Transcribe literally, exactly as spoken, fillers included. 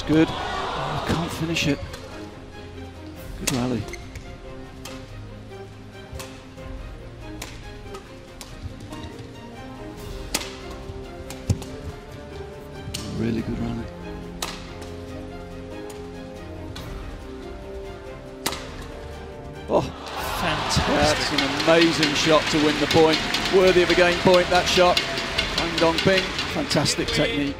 That's good. Oh, can't finish it. Good rally. Really good rally. Oh, fantastic. That's an amazing shot to win the point. Worthy of a game point, that shot. Huang Dongping, fantastic technique.